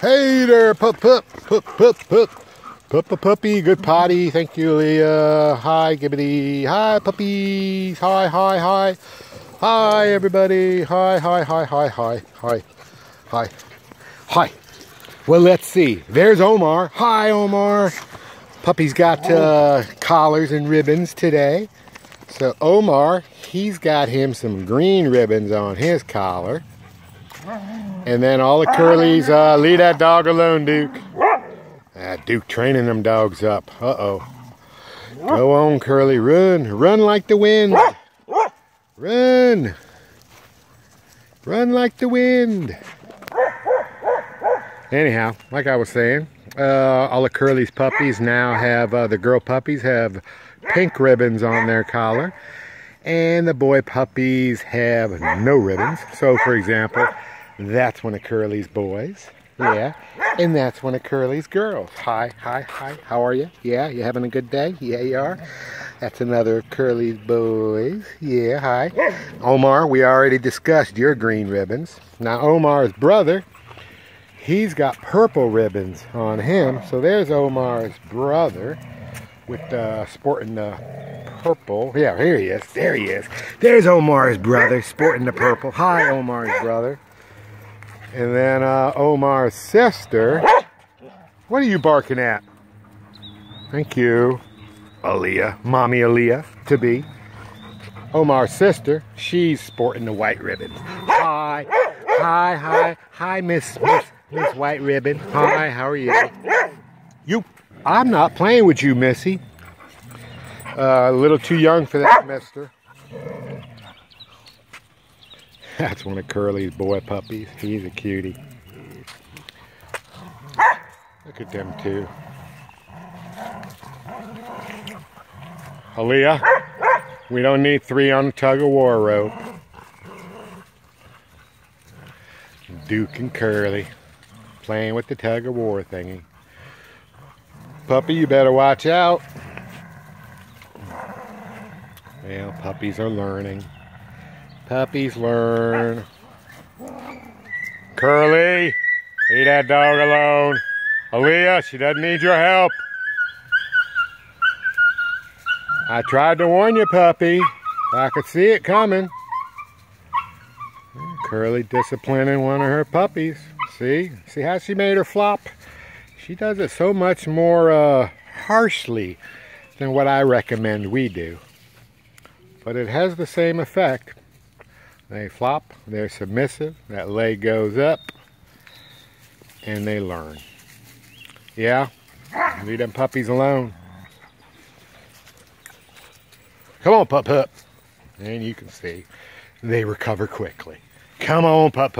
Hey there, puppy, good potty, thank you, Leah. Hi, Gibbity, hi, puppies, hi, everybody, hi. Well, let's see, there's Omar. Hi, Omar. Puppy's got collars and ribbons today. So Omar, he's got him some green ribbons on his collar. And then all the curlies, leave that dog alone, Duke. Duke training them dogs up. Uh-oh. Go on, Curly, run. Run like the wind. Run. Run like the wind. Anyhow, like I was saying, all the Curly's puppies now have, the girl puppies have pink ribbons on their collar. And the boy puppies have no ribbons. So, for example, that's one of Curly's boys. Yeah. And that's one of Curly's girls. Hi. How are you? Yeah, you having a good day? Yeah, you are. That's another Curly's boys. Yeah, hi. Omar, we already discussed your green ribbons. Now, Omar's brother, he's got purple ribbons on him. So there's Omar's brother with sporting the purple. Yeah, here he is. There he is. There's Omar's brother sporting the purple. Hi, Omar's brother. And then Omar's sister. What are you barking at? Thank you, Aaliyah. Mommy Aaliyah, to be. Omar's sister, she's sporting the white ribbons. Hi, Miss White Ribbon. Hi, how are you? I'm not playing with you, Missy. A little too young for that, mister. That's one of Curly's boy puppies. He's a cutie. Look at them two. Aaliyah, we don't need three on the tug-of-war rope. Duke and Curly playing with the tug-of-war thingy. Puppy, you better watch out. Well, puppies are learning. Puppies learn. Curly, leave that dog alone. Aaliyah, she doesn't need your help. I tried to warn you, puppy. I could see it coming. Curly disciplining one of her puppies. See? See how she made her flop? She does it so much more harshly than what I recommend we do. But it has the same effect. They flop, they're submissive, that leg goes up, and they learn. Yeah, leave them puppies alone. Come on, pup. And you can see, they recover quickly. Come on, pup.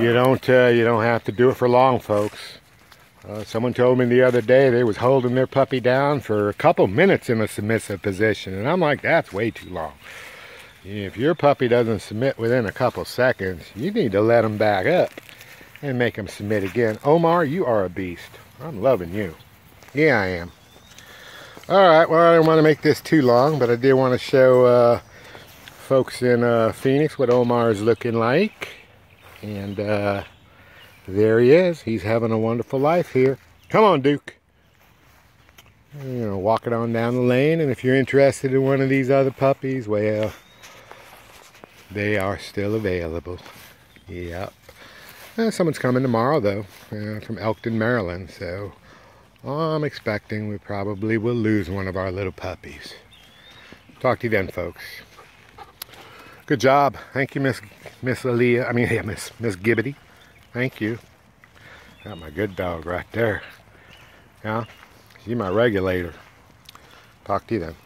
You don't have to do it for long, folks. Someone told me the other day they was holding their puppy down for a couple minutes in a submissive position, and I'm like, that's way too long. If your puppy doesn't submit within a couple seconds, you need to let them back up and make them submit again. Omar, you are a beast. I'm loving you. Yeah, I am. Alright, well, I didn't want to make this too long, but I did want to show folks in Phoenix what Omar is looking like. And there he is. He's having a wonderful life here. Come on, Duke. You know, walking on down the lane. And if you're interested in one of these other puppies, well, they are still available. Yep. Someone's coming tomorrow, though, from Elkton, Maryland. So I'm expecting we probably will lose one of our little puppies. Talk to you then, folks. Good job. Thank you, Miss Aaliyah. I mean, yeah, Miss Gibbity. Thank you. Got my good dog right there. Yeah, she's my regulator. Talk to you then.